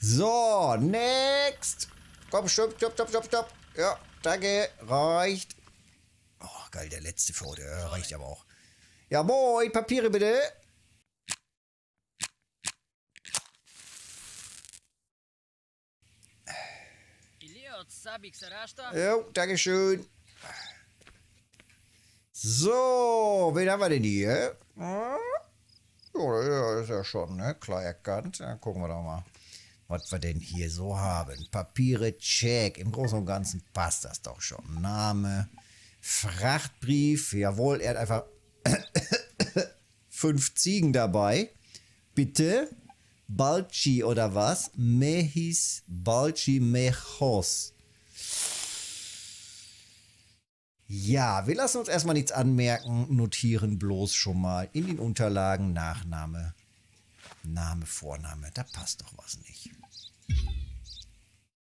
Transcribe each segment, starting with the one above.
So, next. Komm, stopp. Ja, danke. Reicht. Oh, geil, der letzte vor. Der reicht aber auch. Ja, moin, Papiere bitte. Ja, dankeschön. So, wen haben wir denn hier? Ja, ist ja schon, ne? Klar erkannt. Ja, gucken wir doch mal, was wir denn hier so haben. Papiere, check. Im Großen und Ganzen passt das doch schon. Name, Frachtbrief. Jawohl, er hat einfach 5 Ziegen dabei. Bitte. Balci oder was? Mehis, Balci, Mechos. Ja, wir lassen uns erstmal nichts anmerken, notieren bloß schon mal in den Unterlagen Nachname, Name, Vorname. Da passt doch was nicht.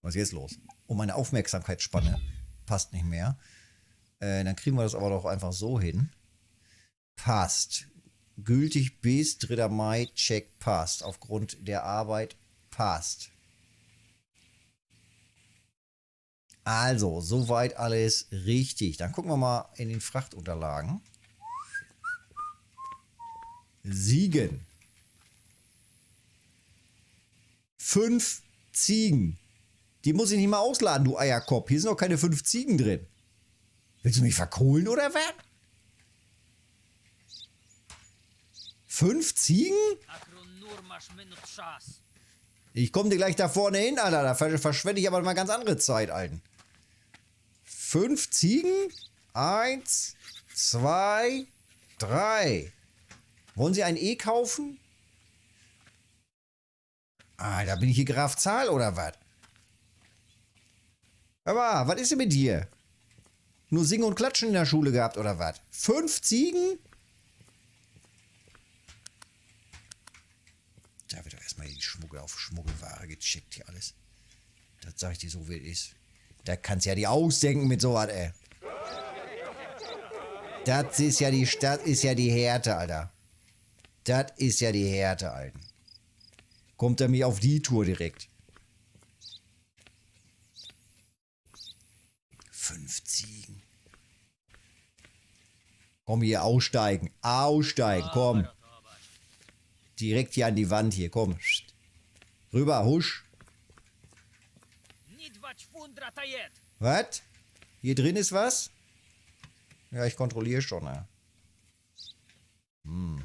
Was ist jetzt los? Oh, meine Aufmerksamkeitsspanne passt nicht mehr. Dann kriegen wir das aber doch einfach so hin. Passt. Gültig bis 3. Mai, check, passt. Aufgrund der Arbeit, passt. Also, soweit alles richtig. Dann gucken wir mal in den Frachtunterlagen. Ziegen. 5 Ziegen. Die muss ich nicht mal ausladen, du Eierkopf. Hier sind doch keine 5 Ziegen drin. Willst du mich verkohlen oder was? 5 Ziegen? Ich komme dir gleich da vorne hin, Alter. Da verschwende ich aber mal ganz andere Zeit, Alten. 5 Ziegen? 1, 2, 3. Wollen Sie ein E kaufen? Ah, da bin ich hier Graf Zahl oder was? Aber was ist denn mit dir? Nur singen und klatschen in der Schule gehabt oder was? 5 Ziegen? Da wird doch erstmal die Schmuggel auf Schmuggelware gecheckt hier alles. Das sag ich dir so, wie es ist. Da kannst du ja die ausdenken mit sowas, ey. Das ist ja die Härte, Alter. Das ist ja die Härte, Alten. Kommt er mich auf die Tour direkt. 5 Ziegen. Komm hier, aussteigen. Aussteigen, komm. Direkt hier an die Wand hier, komm. Rüber, husch. Was? Hier drin ist was? Ja, ich kontrolliere schon, ja. Hm.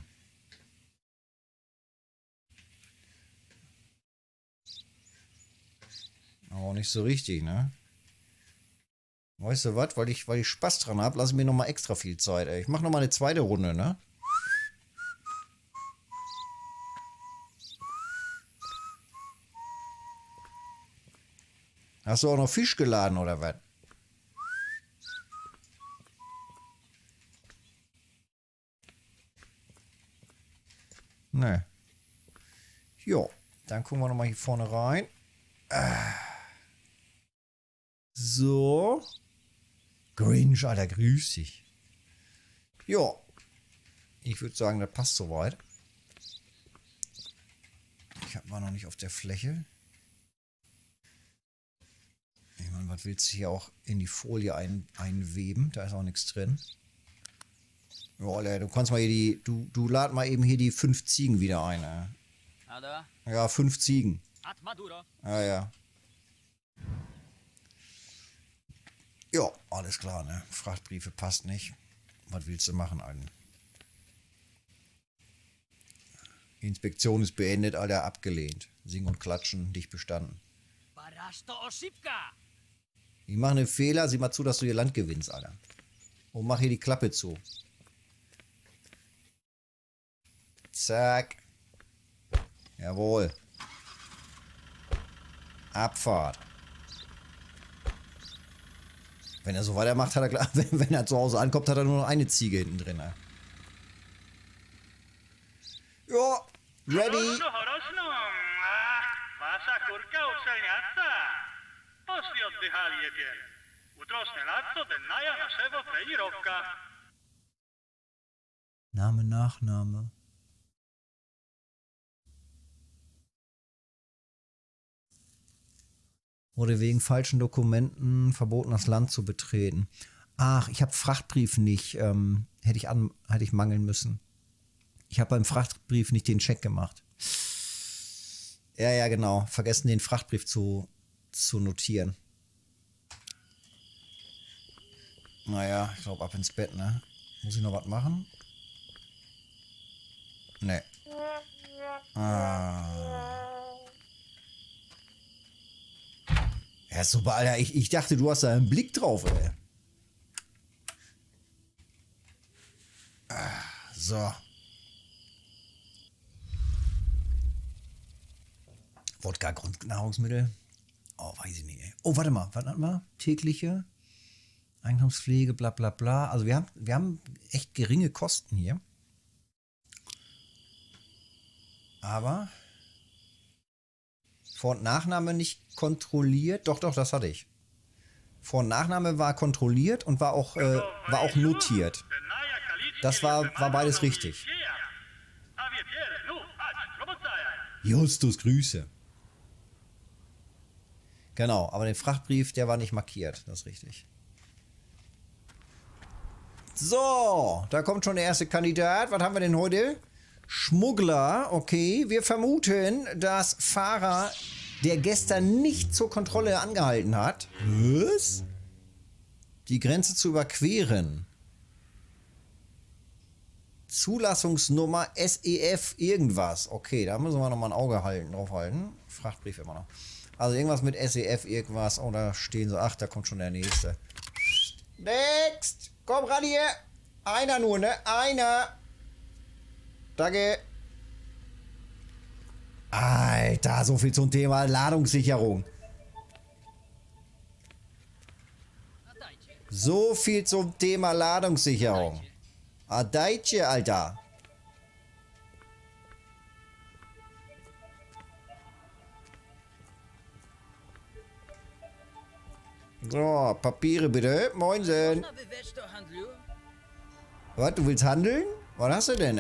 Auch nicht so richtig, ne? Weißt du was? Weil ich Spaß dran habe, lassen wir nochmal extra viel Zeit, ey. Ich mache nochmal eine zweite Runde, ne? Hast du auch noch Fisch geladen, oder was? Ne. Jo, dann gucken wir nochmal hier vorne rein. So. Grinch, Alter, grüß dich. Jo. Ich würde sagen, das passt soweit. Ich habe mal noch nicht auf der Fläche. Was willst du hier auch in die Folie einweben? Da ist auch nichts drin. Jo, du kannst mal hier die... Du lad mal eben hier die 5 Ziegen wieder ein. Ja, 5 Ziegen. Ja, ja. Ja, alles klar, ne? Frachtbriefe passt nicht. Was willst du machen, Alter? Inspektion ist beendet, Alter, abgelehnt. Singen und klatschen, dich bestanden. Ich mache einen Fehler, sieh mal zu, dass du ihr Land gewinnst, Alter. Und mach hier die Klappe zu. Zack. Jawohl. Abfahrt. Wenn er so weitermacht, hat er klar, wenn er zu Hause ankommt, hat er nur noch eine Ziege hinten drin. Alter. Ja, ready. Name, Nachname. wurde wegen falschen Dokumenten verboten, das Land zu betreten. Ach, ich habe Frachtbrief nicht, hätte ich mangeln müssen. Ich habe beim Frachtbrief nicht den Check gemacht. Ja, genau. Vergessen, den Frachtbrief zu notieren. Naja, ich glaube, ab ins Bett, ne? Muss ich noch was machen? Ne. Ah. Ja, super, Alter. Ich dachte, du hast da einen Blick drauf, ey. Ah, so. Wodka, Grundnahrungsmittel. Oh, weiß ich nicht, ey. Oh, warte mal. Wann hatten wir? Tägliche Einkommenspflege, bla bla bla. Also wir haben echt geringe Kosten hier. Aber Vor- und Nachname nicht kontrolliert. Doch, das hatte ich. Vor- und Nachname war kontrolliert und war auch notiert. Das war beides richtig. Justus, Grüße. Genau, aber den Frachtbrief, der war nicht markiert. Das ist richtig. So, da kommt schon der erste Kandidat. Was haben wir denn heute? Schmuggler, okay. Wir vermuten, dass Fahrer, der gestern nicht zur Kontrolle angehalten hat, was? Die Grenze zu überqueren. Zulassungsnummer SEF irgendwas. Okay, da müssen wir nochmal ein Auge halten, drauf halten. Frachtbrief immer noch. Also irgendwas mit SEF irgendwas. Oh, da stehen so. Ach, da kommt schon der nächste. Next! Komm ran hier! Einer nur, ne? Einer! Danke! Alter, so viel zum Thema Ladungssicherung. So viel zum Thema Ladungssicherung. Adaiche, Alter! So, Papiere bitte. Moinsen. Was, du willst handeln? Was hast du denn?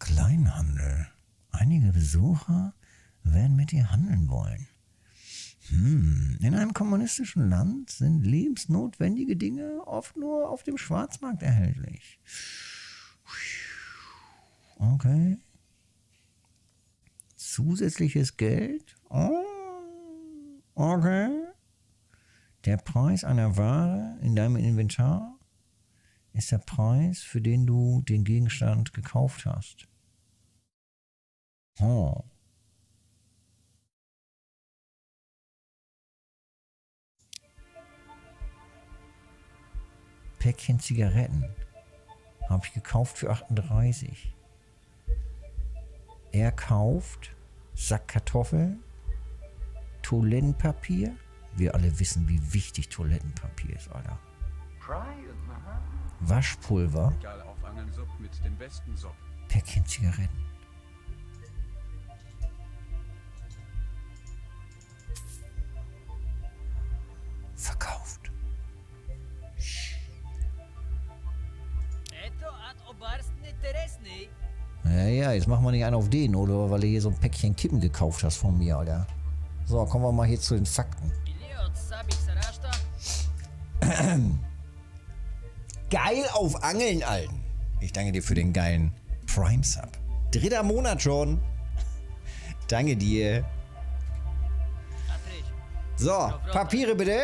Kleinhandel. Einige Besucher werden mit dir handeln wollen. Hm. In einem kommunistischen Land sind lebensnotwendige Dinge oft nur auf dem Schwarzmarkt erhältlich. Okay. Zusätzliches Geld? Oh. Okay. Der Preis einer Ware in deinem Inventar ist der Preis, für den du den Gegenstand gekauft hast. Oh. Päckchen Zigaretten habe ich gekauft für 38. Er kauft Sack Kartoffeln. Toilettenpapier. Wir alle wissen, wie wichtig Toilettenpapier ist, Alter. Waschpulver. Päckchen Zigaretten. Verkauft. Ja, jetzt machen wir nicht einen auf den, oder? Weil du hier so ein Päckchen Kippen gekauft hast von mir, Alter. So, kommen wir mal hier zu den Fakten. Geil auf Angeln, Alten. Ich danke dir für den geilen Prime-Sub. 3. Monat schon. Danke dir. So, Papiere bitte.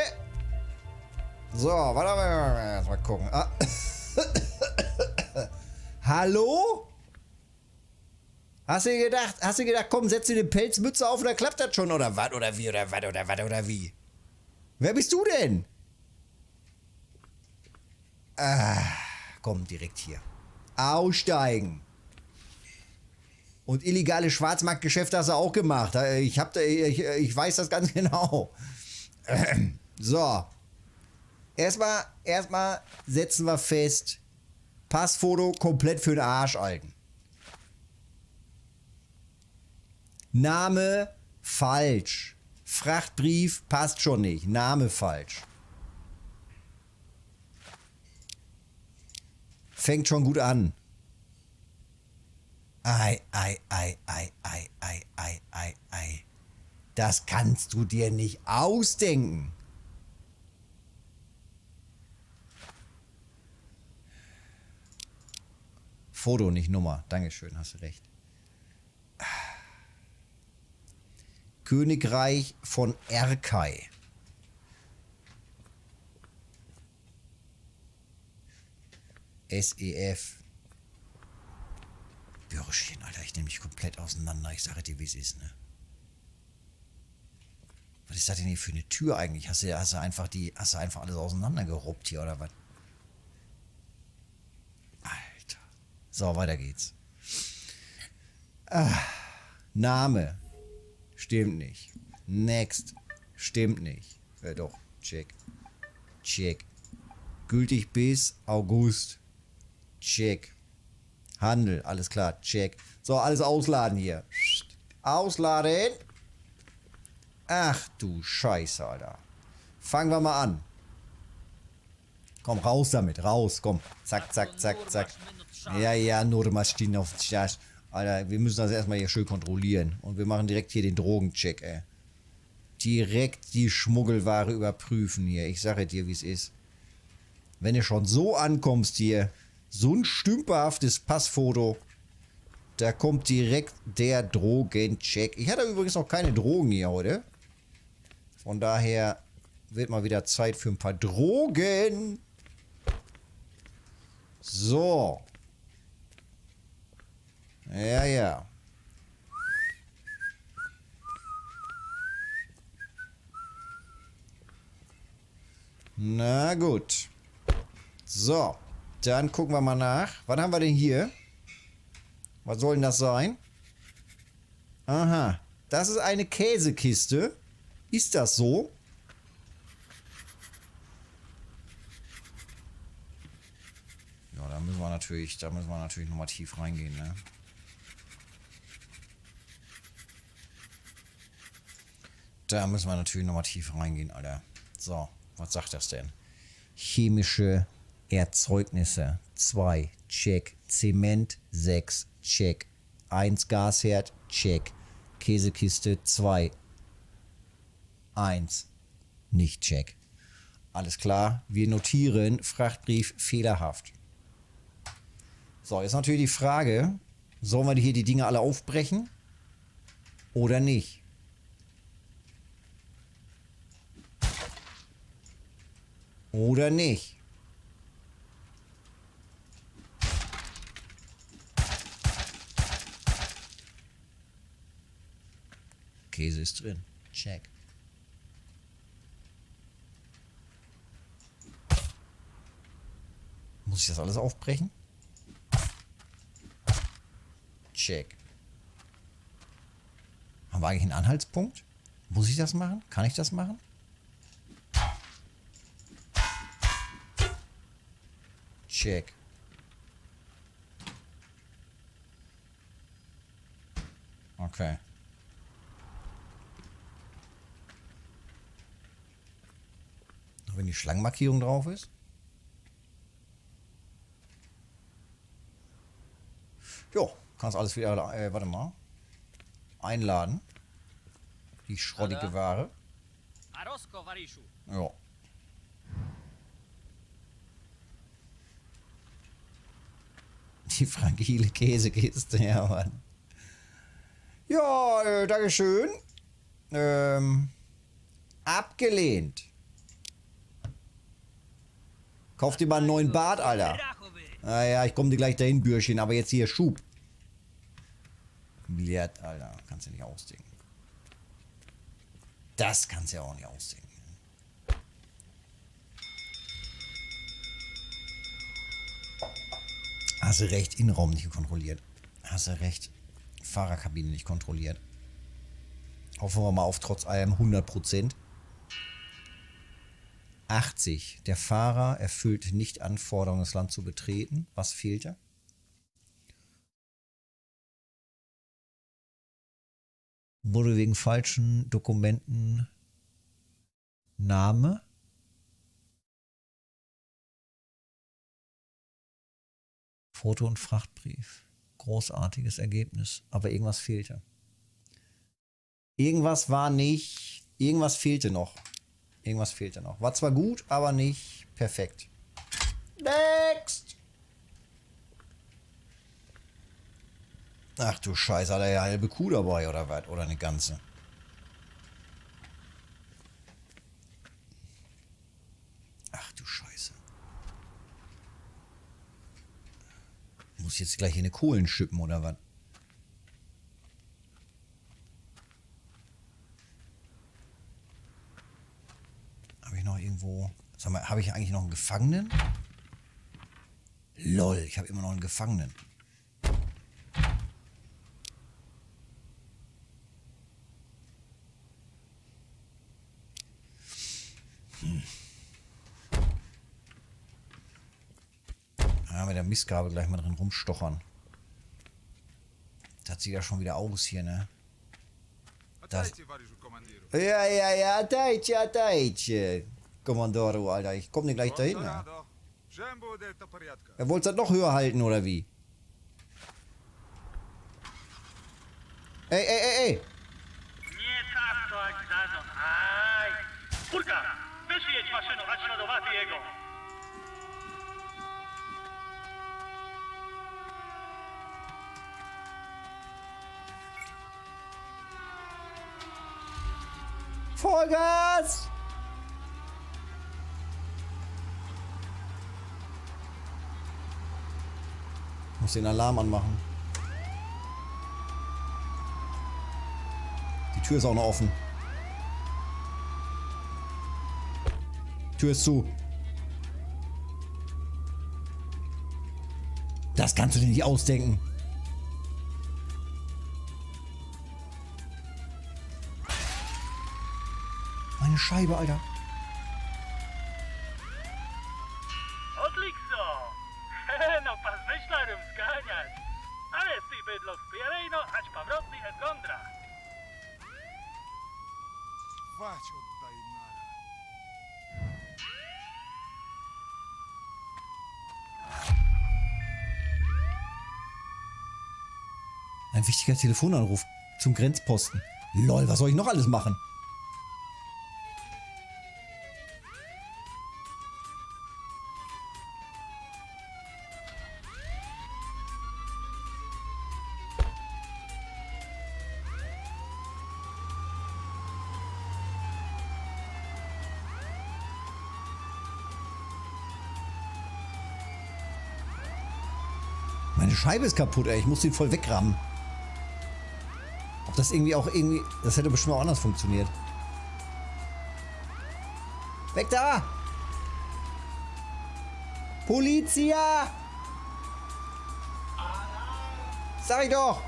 So, warte mal. Erstmal gucken. Ah. Hallo? Hast du gedacht, komm, setz dir eine Pelzmütze auf und dann klappt das schon, oder was, oder wie, oder was, oder was, oder wie? Wer bist du denn? Ah, komm, direkt hier. Aussteigen. Und illegale Schwarzmarktgeschäfte hast du auch gemacht. Ich weiß das ganz genau. So. Erstmal setzen wir fest, Passfoto komplett für den Arsch, Alten. Name falsch. Frachtbrief passt schon nicht. Name falsch. Fängt schon gut an. Ei, ei, ei, ei, ei, ei, ei, ei, ei. Das kannst du dir nicht ausdenken. Foto, nicht Nummer. Dankeschön, hast du recht. Königreich von Erkai. SEF. Bürschchen, Alter, ich nehme mich komplett auseinander. Ich sage dir, wie es ist, ne? Was ist das denn hier für eine Tür eigentlich? Hast du einfach alles auseinandergeruppt hier, oder was? Alter. So, weiter geht's. Ah, Name. Stimmt nicht. Next. Stimmt nicht. Doch. Check. Check. Gültig bis August. Check. Handel. Alles klar. Check. So, alles ausladen hier. Ausladen. Ach du Scheiße, Alter. Fangen wir mal an. Komm, raus damit, raus, komm. Zack, zack, zack, zack. Ja, ja, Nurmaschinowtschach. Alter, wir müssen das erstmal hier schön kontrollieren. Und wir machen direkt hier den Drogencheck, ey. Direkt die Schmuggelware überprüfen hier. Ich sage dir, wie es ist. Wenn du schon so ankommst hier, so ein stümperhaftes Passfoto... Da kommt direkt der Drogencheck. Ich hatte übrigens noch keine Drogen hier heute. Von daher wird mal wieder Zeit für ein paar Drogen. So. Ja, ja. Na gut. So. Dann gucken wir mal nach. Was haben wir denn hier? Was soll denn das sein? Aha. Das ist eine Käsekiste. Ist das so? Ja, da müssen wir natürlich nochmal tief reingehen, ne? Da müssen wir natürlich nochmal tief reingehen, Alter. So, was sagt das denn? Chemische Erzeugnisse. 2. Check. Zement. 6. Check. 1 Gasherd, check. Käsekiste 2. 1. Nicht check. Alles klar, wir notieren Frachtbrief fehlerhaft. So, jetzt natürlich die Frage, sollen wir hier die Dinge alle aufbrechen oder nicht? Oder nicht? Käse ist drin. Check. Muss ich das alles aufbrechen? Check. Haben wir eigentlich einen Anhaltspunkt? Muss ich das machen? Kann ich das machen? Check. Okay. Wenn die Schlangenmarkierung drauf ist. Jo, kannst alles wieder, warte mal, einladen. Die schrottige Ware. Jo. Die fragile Käsekiste, ja Mann. Ja, dankeschön. Abgelehnt. Kauf dir mal einen neuen Bart, Alter. Naja, ich komme dir gleich dahin, Bürschchen, aber jetzt hier Schub. Billard, Alter, kannst du nicht ausdenken. Das kannst du ja auch nicht ausdenken. Hast du recht, Innenraum nicht kontrolliert. Hast du recht, Fahrerkabine nicht kontrolliert. Hoffen wir mal auf trotz allem 100%. 80. Der Fahrer erfüllt nicht Anforderungen, das Land zu betreten. Was fehlte? Wurde wegen falschen Dokumenten Name. Foto und Frachtbrief. Großartiges Ergebnis. Aber irgendwas fehlte. Irgendwas war nicht, irgendwas fehlte noch. Irgendwas fehlte noch. War zwar gut, aber nicht perfekt. Next! Ach du Scheiße, hat er ja eine halbe Kuh dabei oder was? Oder eine ganze? Ach du Scheiße. Muss jetzt gleich in eine Kohlen schippen oder was? Habe ich noch irgendwo... Sag mal, habe ich eigentlich noch einen Gefangenen? Lol, ich habe immer noch einen Gefangenen. Ja, mit der Mistgabel gleich mal drin rumstochern. Das sieht ja schon wieder aus hier, ne? Das... Ja, Deutsche. Kommandoro, Alter, ich komm nicht gleich dahin. Ja. Er wollte das noch höher halten, oder wie? Ey! Vollgas! Muss den Alarm anmachen. Die Tür ist auch noch offen. Tür ist zu. Das kannst du dir nicht ausdenken. Meine Scheibe, Alter. Ein wichtiger Telefonanruf zum Grenzposten. Lol, was soll ich noch alles machen? Meine Scheibe ist kaputt, ey. Ich muss den voll wegrammen. Ob das irgendwie auch irgendwie... Das hätte bestimmt auch anders funktioniert. Weg da! Polizia! Sag ich doch!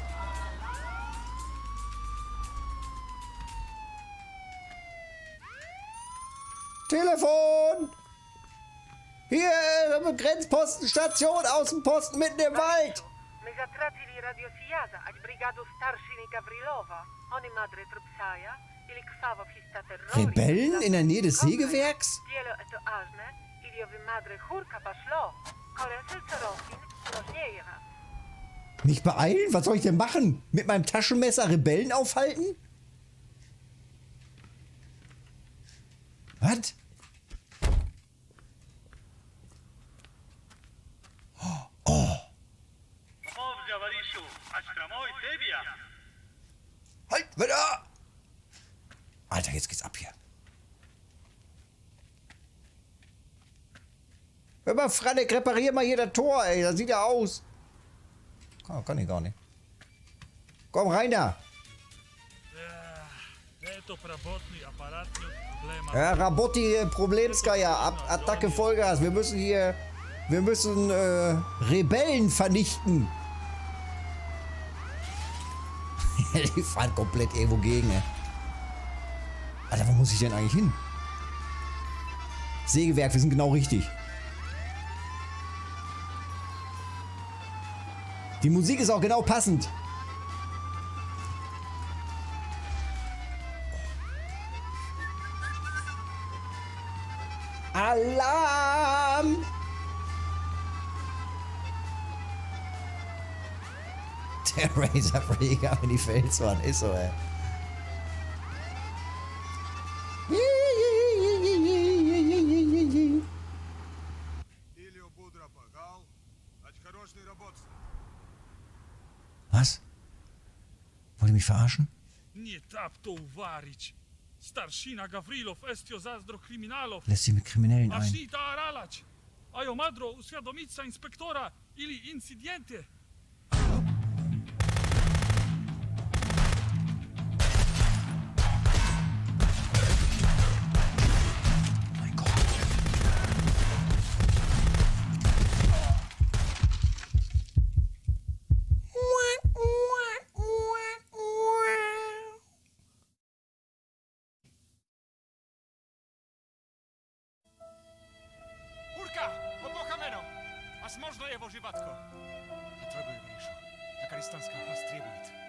Telefon! Hier, Grenzpostenstation, Außenposten mitten im Wald! Rebellen in der Nähe des Sägewerks? Mich beeilen? Was soll ich denn machen? Mit meinem Taschenmesser Rebellen aufhalten? Was? Halt, wieder! Alter, jetzt geht's ab hier. Hör mal, Franek, reparier mal hier das Tor, ey. Das sieht ja aus. Kann ich gar nicht. Komm rein da. Ja, Rabotti, Problemskaya. Attacke Vollgas. Wir müssen Rebellen vernichten. Die fahren komplett irgendwo gegen, ey. Alter, wo muss ich denn eigentlich hin? Sägewerk, wir sind genau richtig. Die Musik ist auch genau passend. Alarm! Der Razorpfleger in die Felswand ist so, ey. die mich verarschen? Lässt sie mit Kriminellen ein. Возможно, его животко. Потрогай его, Миша. Афганистан требует.